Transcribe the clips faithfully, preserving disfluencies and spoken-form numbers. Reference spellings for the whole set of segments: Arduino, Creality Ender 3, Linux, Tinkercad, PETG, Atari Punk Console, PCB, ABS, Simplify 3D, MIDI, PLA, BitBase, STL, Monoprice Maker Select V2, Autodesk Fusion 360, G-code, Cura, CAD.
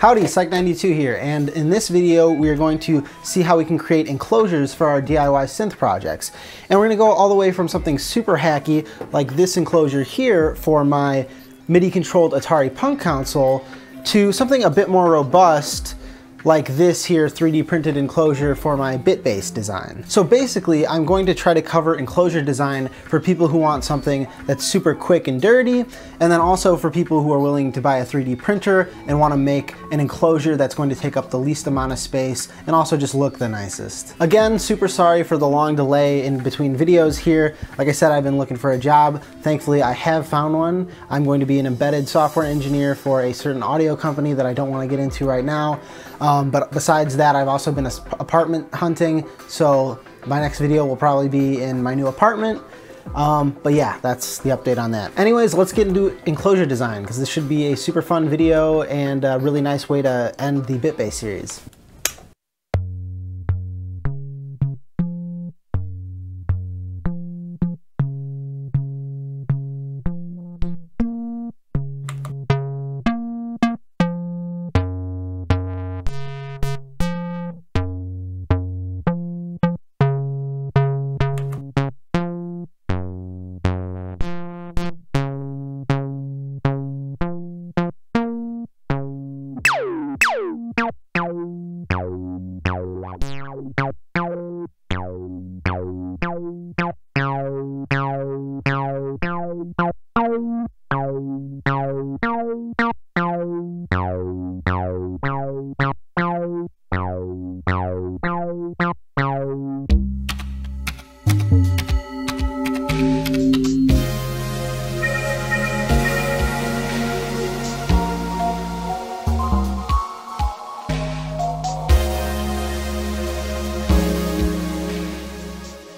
Howdy, siike ninety-two here, and in this video we are going to see how we can create enclosures for our D I Y synth projects. And we're going to go all the way from something super hacky like this enclosure here for my MIDI controlled Atari Punk console to something a bit more robust like this here three D printed enclosure for my BitBase design. So basically I'm going to try to cover enclosure design for people who want something that's super quick and dirty, and then also for people who are willing to buy a three D printer and want to make an enclosure that's going to take up the least amount of space and also just look the nicest. Again, super sorry for the long delay in between videos here. Like I said, I've been looking for a job. Thankfully I have found one. I'm going to be an embedded software engineer for a certain audio company that I don't want to get into right now. Um, Um, but besides that, I've also been apartment hunting, so my next video will probably be in my new apartment. Um, but yeah, that's the update on that. Anyways, let's get into enclosure design, because this should be a super fun video and a really nice way to end the BitBase series.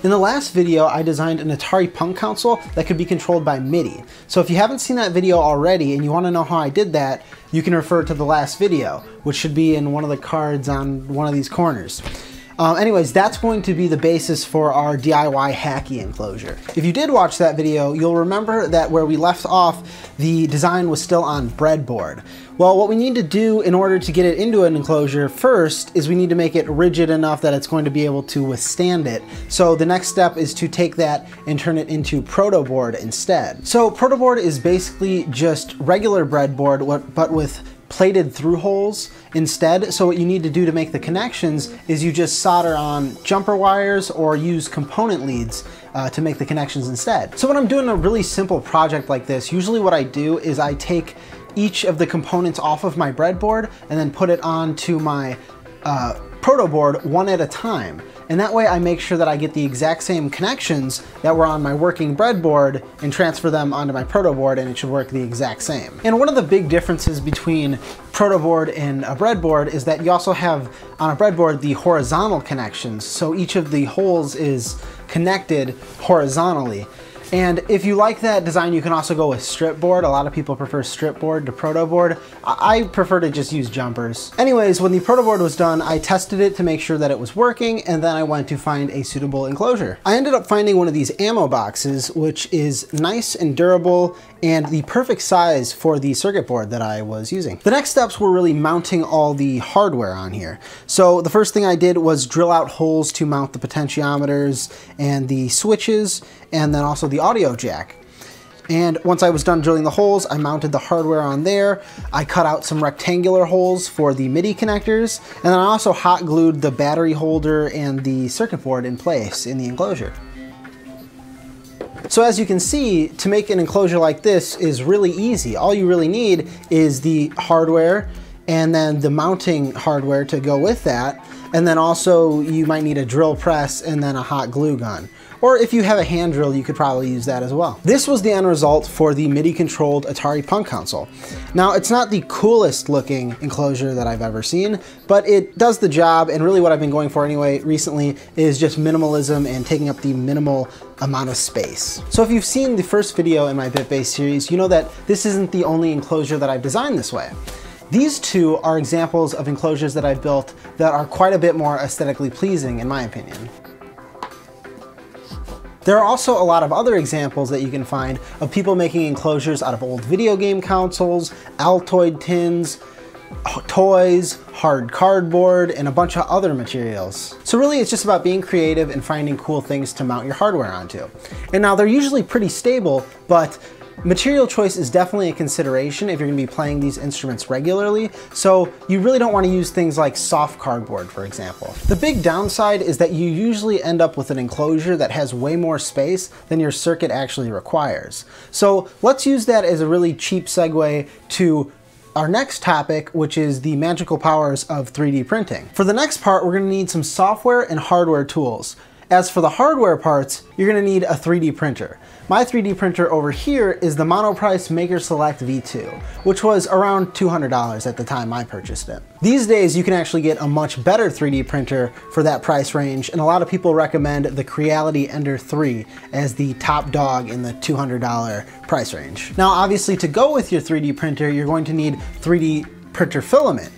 In the last video, I designed an Atari Punk console that could be controlled by MIDI. So if you haven't seen that video already and you want to know how I did that, you can refer to the last video, which should be in one of the cards on one of these corners. Um, anyways, that's going to be the basis for our D I Y hacky enclosure. If you did watch that video, you'll remember that where we left off, the design was still on breadboard. Well, what we need to do in order to get it into an enclosure first is we need to make it rigid enough that it's going to be able to withstand it. So the next step is to take that and turn it into protoboard instead. So protoboard is basically just regular breadboard, but with plated through holes instead. So what you need to do to make the connections is you just solder on jumper wires or use component leads uh, to make the connections instead. So when I'm doing a really simple project like this, usually what I do is I take each of the components off of my breadboard and then put it onto my uh, protoboard one at a time. And that way I make sure that I get the exact same connections that were on my working breadboard and transfer them onto my protoboard, and it should work the exact same. And one of the big differences between protoboard and a breadboard is that you also have on a breadboard the horizontal connections. So each of the holes is connected horizontally. And if you like that design, you can also go with strip board. A lot of people prefer strip board to protoboard. I prefer to just use jumpers. Anyways, when the protoboard was done, I tested it to make sure that it was working, and then I went to find a suitable enclosure. I ended up finding one of these ammo boxes, which is nice and durable and the perfect size for the circuit board that I was using. The next steps were really mounting all the hardware on here. So the first thing I did was drill out holes to mount the potentiometers and the switches, and then also the audio jack. And once I was done drilling the holes, I mounted the hardware on there. I cut out some rectangular holes for the MIDI connectors, and then I also hot glued the battery holder and the circuit board in place in the enclosure. So as you can see, to make an enclosure like this is really easy. All you really need is the hardware and then the mounting hardware to go with that. And then also you might need a drill press and then a hot glue gun. Or if you have a hand drill, you could probably use that as well. This was the end result for the MIDI controlled Atari Punk console. Now, it's not the coolest looking enclosure that I've ever seen, but it does the job, and really what I've been going for anyway recently is just minimalism and taking up the minimal amount of space. So if you've seen the first video in my BitBase series, you know that this isn't the only enclosure that I've designed this way. These two are examples of enclosures that I've built that are quite a bit more aesthetically pleasing in my opinion. There are also a lot of other examples that you can find of people making enclosures out of old video game consoles, Altoid tins, toys, hard cardboard, and a bunch of other materials. So really it's just about being creative and finding cool things to mount your hardware onto. And now they're usually pretty stable, but material choice is definitely a consideration if you're going to be playing these instruments regularly, so you really don't want to use things like soft cardboard, for example. The big downside is that you usually end up with an enclosure that has way more space than your circuit actually requires. So let's use that as a really cheap segue to our next topic, which is the magical powers of three D printing. For the next part, we're going to need some software and hardware tools. As for the hardware parts, you're going to need a three D printer. My three D printer over here is the Monoprice Maker Select V two, which was around two hundred dollars at the time I purchased it. These days, you can actually get a much better three D printer for that price range, and a lot of people recommend the Creality Ender three as the top dog in the two hundred dollar price range. Now, obviously, to go with your three D printer, you're going to need three D printer filament.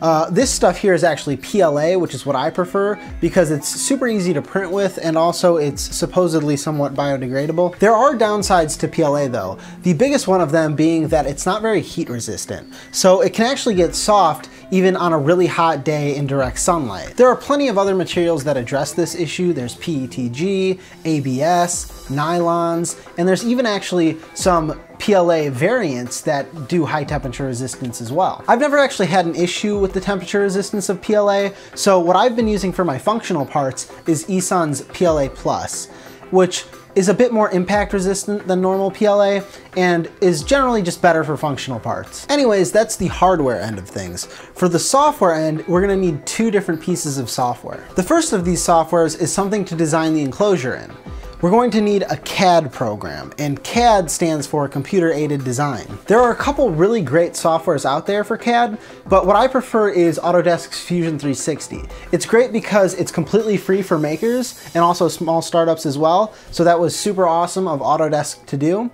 Uh, this stuff here is actually P L A, which is what I prefer because it's super easy to print with, and also it's supposedly somewhat biodegradable. There are downsides to P L A though. The biggest one of them being that it's not very heat resistant. So it can actually get soft even on a really hot day in direct sunlight. There are plenty of other materials that address this issue. There's P E T G, A B S, nylons, and there's even actually some P L A variants that do high temperature resistance as well. I've never actually had an issue with the temperature resistance of P L A, so what I've been using for my functional parts is Esan's P L A plus, which is a bit more impact resistant than normal P L A and is generally just better for functional parts. Anyways, that's the hardware end of things. For the software end, we're gonna need two different pieces of software. The first of these softwares is something to design the enclosure in. We're going to need a C A D program, and C A D stands for Computer Aided Design. There are a couple really great softwares out there for C A D, but what I prefer is Autodesk's Fusion three sixty. It's great because it's completely free for makers and also small startups as well, so that was super awesome of Autodesk to do.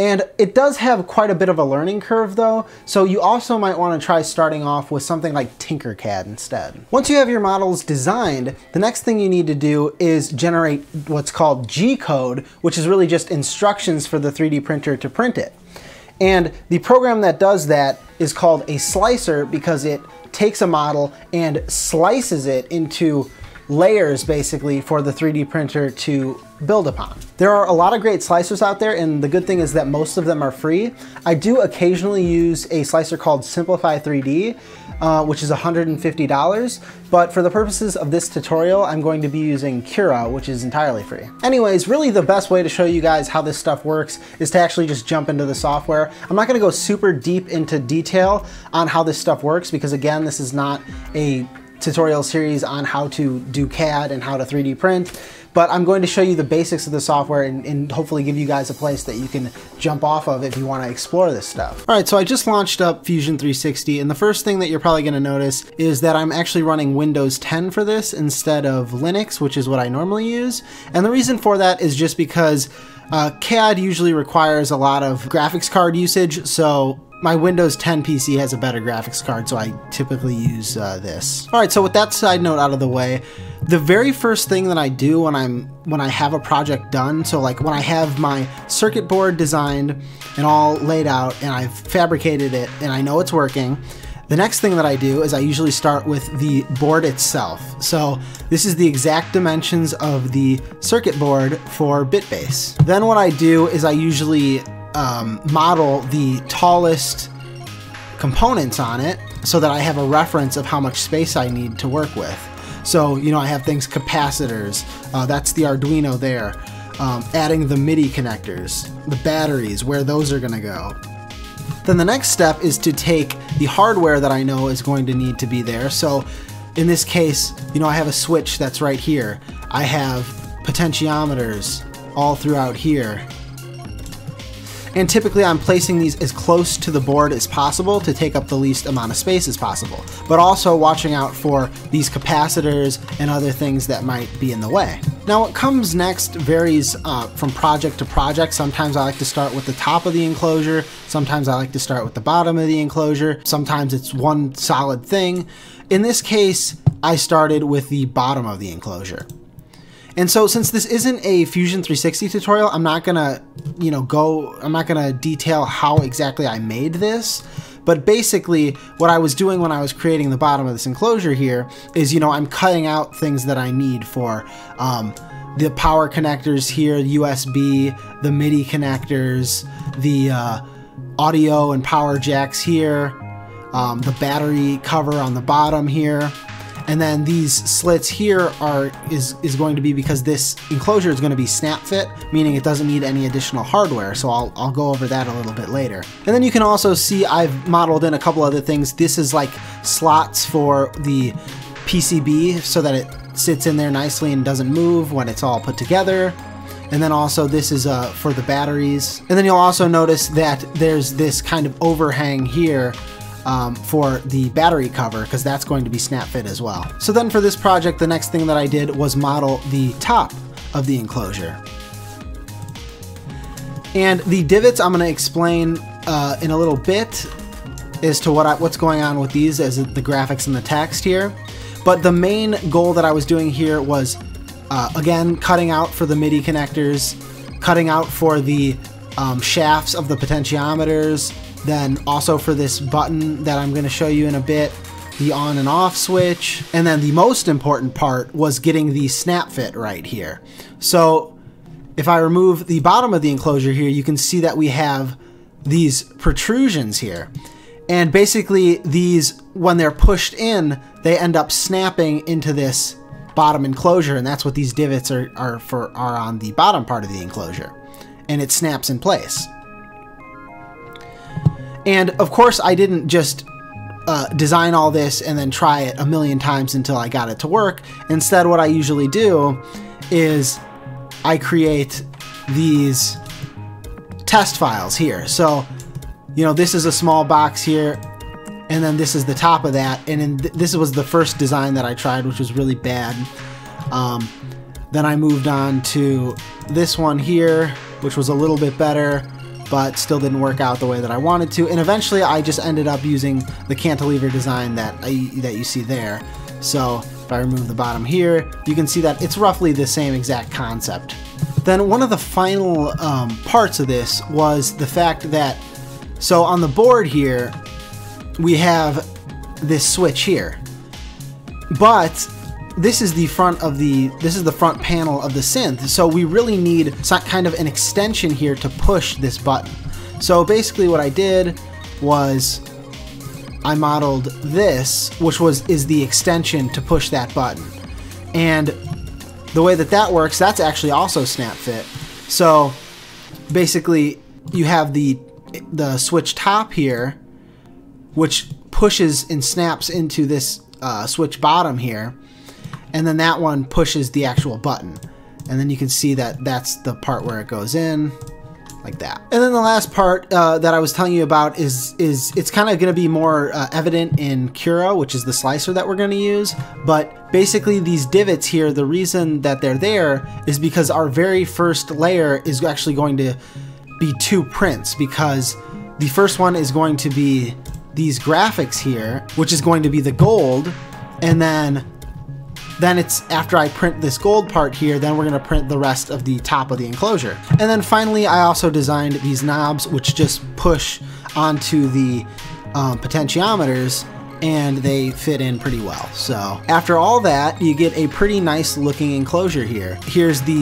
And it does have quite a bit of a learning curve though, so you also might want to try starting off with something like Tinkercad instead. Once you have your models designed, the next thing you need to do is generate what's called G code, which is really just instructions for the three D printer to print it. And the program that does that is called a slicer because it takes a model and slices it into layers basically for the three D printer to build upon. There are a lot of great slicers out there, and the good thing is that most of them are free. I do occasionally use a slicer called Simplify three D, uh, which is one hundred fifty dollars, but for the purposes of this tutorial, I'm going to be using Cura, which is entirely free. Anyways, really the best way to show you guys how this stuff works is to actually just jump into the software. I'm not gonna go super deep into detail on how this stuff works because, again, this is not a tutorial series on how to do C A D and how to three D print, but I'm going to show you the basics of the software and, and hopefully give you guys a place that you can jump off of if you want to explore this stuff. All right, so I just launched up Fusion three sixty, and the first thing that you're probably going to notice is that I'm actually running Windows ten for this instead of Linux, which is what I normally use. And the reason for that is just because uh, C A D usually requires a lot of graphics card usage, so my Windows ten P C has a better graphics card, so I typically use uh, this. All right, so with that side note out of the way, the very first thing that I do when I'm when I have a project done, so like when I have my circuit board designed and all laid out and I've fabricated it and I know it's working, the next thing that I do is I usually start with the board itself. So this is the exact dimensions of the circuit board for BitBase. Then what I do is I usually Um, model the tallest components on it so that I have a reference of how much space I need to work with. So, you know, I have things, capacitors, uh, that's the Arduino there, um, adding the MIDI connectors, the batteries, where those are gonna go. Then the next step is to take the hardware that I know is going to need to be there. So in this case, you know, I have a switch that's right here. I have potentiometers all throughout here. And typically I'm placing these as close to the board as possible to take up the least amount of space as possible, but also watching out for these capacitors and other things that might be in the way. Now what comes next varies uh, from project to project. Sometimes I like to start with the top of the enclosure, sometimes I like to start with the bottom of the enclosure, sometimes it's one solid thing. In this case, I started with the bottom of the enclosure. And so since this isn't a Fusion three sixty tutorial, I'm not gonna, you know, go, I'm not gonna detail how exactly I made this, But basically, what I was doing when I was creating the bottom of this enclosure here is, you know, I'm cutting out things that I need for um, the power connectors here, U S B, the MIDI connectors, the uh, audio and power jacks here, um, the battery cover on the bottom here. And then these slits here are is, is going to be because this enclosure is going to be snap fit, meaning it doesn't need any additional hardware. So I'll, I'll go over that a little bit later. And then you can also see I've modeled in a couple other things. This is like slots for the P C B so that it sits in there nicely and doesn't move when it's all put together. And then also this is uh, for the batteries. And then you'll also notice that there's this kind of overhang here Um, for the battery cover, because that's going to be snap fit as well. So then for this project, the next thing that I did was model the top of the enclosure. And the divots I'm going to explain uh, in a little bit as to what I, what's going on with these as the graphics and the text here. But the main goal that I was doing here was, uh, again, cutting out for the MIDI connectors, cutting out for the um, shafts of the potentiometers, then also for this button that I'm going to show you in a bit, the on and off switch. And then the most important part was getting the snap fit right here. So if I remove the bottom of the enclosure here, you can see that we have these protrusions here. And basically these, when they're pushed in, they end up snapping into this bottom enclosure. And that's what these divots are, are for, are on the bottom part of the enclosure. And it snaps in place. And of course I didn't just uh, design all this and then try it a million times until I got it to work. Instead, what I usually do is I create these test files here. So, you know, this is a small box here, and then this is the top of that. And in th this was the first design that I tried, which was really bad. Um, then I moved on to this one here, which was a little bit better, but still didn't work out the way that I wanted to. And eventually I just ended up using the cantilever design that I, that you see there. So if I remove the bottom here, you can see that it's roughly the same exact concept. Then one of the final um, parts of this was the fact that, so on the board here, we have this switch here, but this is the front of the, this is the front panel of the synth. So we really need some kind of an extension here to push this button. So basically what I did was I modeled this, which was, is the extension to push that button. And the way that that works, that's actually also snap fit. So basically you have the, the switch top here, which pushes and snaps into this uh, switch bottom here. And then that one pushes the actual button. And then you can see that that's the part where it goes in, like that. And then the last part uh, that I was telling you about is, is it's kind of going to be more uh, evident in Cura, which is the slicer that we're going to use. But basically these divots here, the reason that they're there is because our very first layer is actually going to be two prints, because the first one is going to be these graphics here, which is going to be the gold, and then Then it's after I print this gold part here, then we're gonna print the rest of the top of the enclosure. And then finally, I also designed these knobs, which just push onto the um, potentiometers, and they fit in pretty well. So after all that, you get a pretty nice looking enclosure here. Here's the,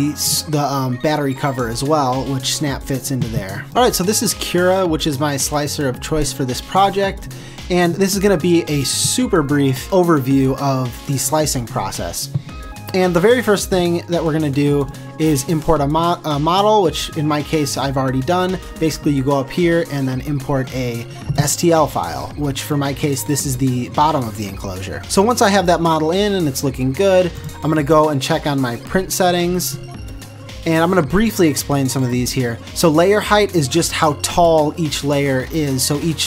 the um, battery cover as well, which snap fits into there. All right, so this is Cura, which is my slicer of choice for this project. And this is going to be a super brief overview of the slicing process. And the very first thing that we're going to do is import a, mo a model, which in my case I've already done. Basically you go up here and then import a S T L file, which for my case this is the bottom of the enclosure. So once I have that model in and it's looking good, I'm going to go and check on my print settings. And I'm going to briefly explain some of these here. So layer height is just how tall each layer is. So each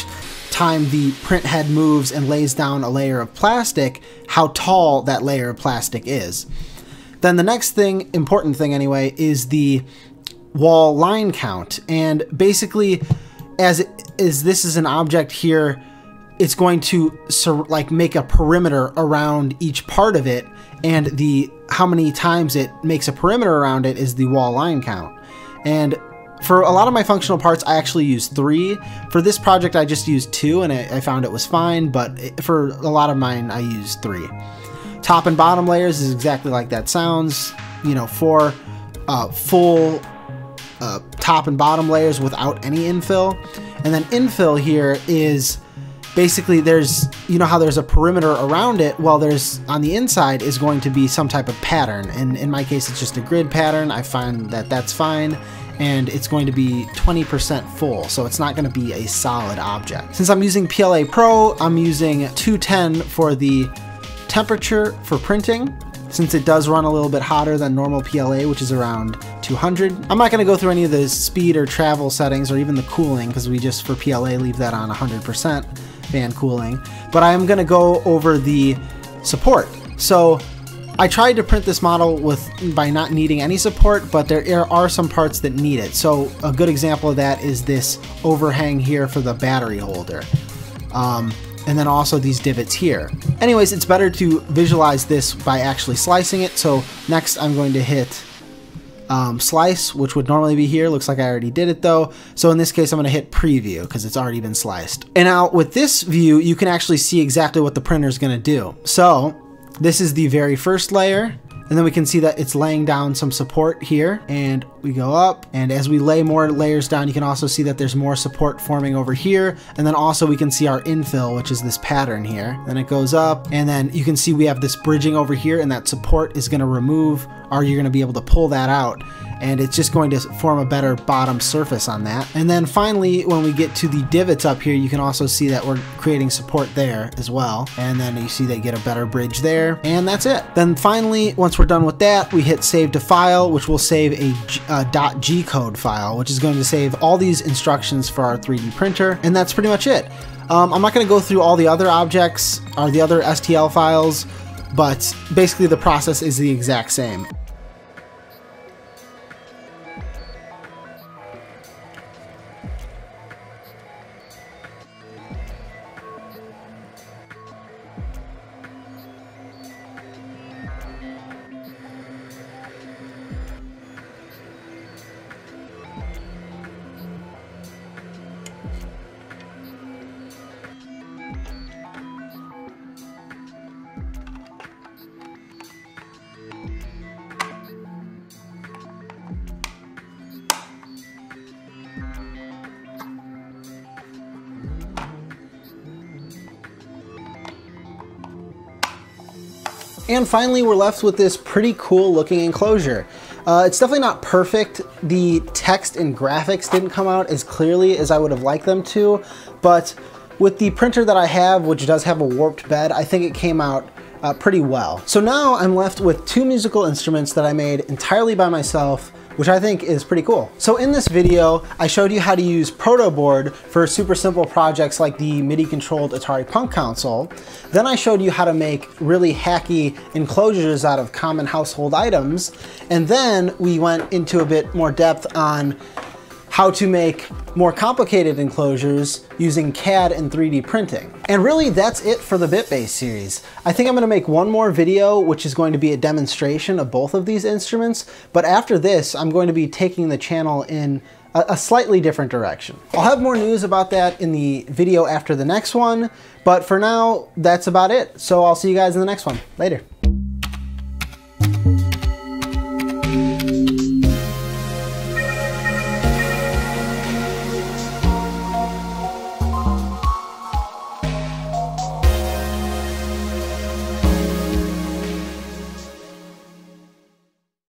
time the print head moves and lays down a layer of plastic, how tall that layer of plastic is. Then the next thing, important thing anyway, is the wall line count. And basically, as is this is an object here, it's going to like make a perimeter around each part of it, and the how many times it makes a perimeter around it is the wall line count. And For a lot of my functional parts, I actually use three. For this project, I just used two and I, I found it was fine, but for a lot of mine, I used three. Top and bottom layers is exactly like that sounds, you know, four uh, full uh, top and bottom layers without any infill. And then infill here is basically there's, you know how there's a perimeter around it? Well, there's on the inside is going to be some type of pattern. And in my case, it's just a grid pattern. I find that that's fine. And it's going to be twenty percent full, so it's not gonna be a solid object. Since I'm using P L A Pro, I'm using two ten for the temperature for printing, since it does run a little bit hotter than normal P L A, which is around two hundred. I'm not gonna go through any of the speed or travel settings or even the cooling, because we just, for P L A, leave that on one hundred percent fan cooling. But I am gonna go over the support. So, I tried to print this model with by not needing any support, but there are some parts that need it. So a good example of that is this overhang here for the battery holder. Um, and then also these divots here. Anyways, it's better to visualize this by actually slicing it. So next I'm going to hit um, slice, which would normally be here. Looks like I already did it though. So in this case, I'm gonna hit preview because it's already been sliced. And now with this view, you can actually see exactly what the printer's gonna do. So, this is the very first layer, and then we can see that it's laying down some support here, and we go up, and as we lay more layers down, you can also see that there's more support forming over here, and then also we can see our infill, which is this pattern here. Then it goes up, and then you can see we have this bridging over here, and that support is gonna remove, or you're gonna be able to pull that out, and it's just going to form a better bottom surface on that. And then finally, when we get to the divots up here, you can also see that we're creating support there as well. And then you see they get a better bridge there, and that's it. Then finally, once we're done with that, we hit save to file, which will save a, a .g code file, which is going to save all these instructions for our three D printer. And that's pretty much it. Um, I'm not gonna go through all the other objects or the other S T L files, but basically the process is the exact same. And finally, we're left with this pretty cool looking enclosure. Uh, it's definitely not perfect. The text and graphics didn't come out as clearly as I would have liked them to, but with the printer that I have, which does have a warped bed, I think it came out uh, pretty well. So now I'm left with two musical instruments that I made entirely by myself, which I think is pretty cool. So in this video, I showed you how to use protoboard for super simple projects like the MIDI controlled Atari Punk Console. Then I showed you how to make really hacky enclosures out of common household items. And then we went into a bit more depth on how to make more complicated enclosures using C A D and three D printing. And really that's it for the BitBase series. I think I'm gonna make one more video, which is going to be a demonstration of both of these instruments. But after this, I'm going to be taking the channel in a, a slightly different direction. I'll have more news about that in the video after the next one. But for now, that's about it. So I'll see you guys in the next one. Later.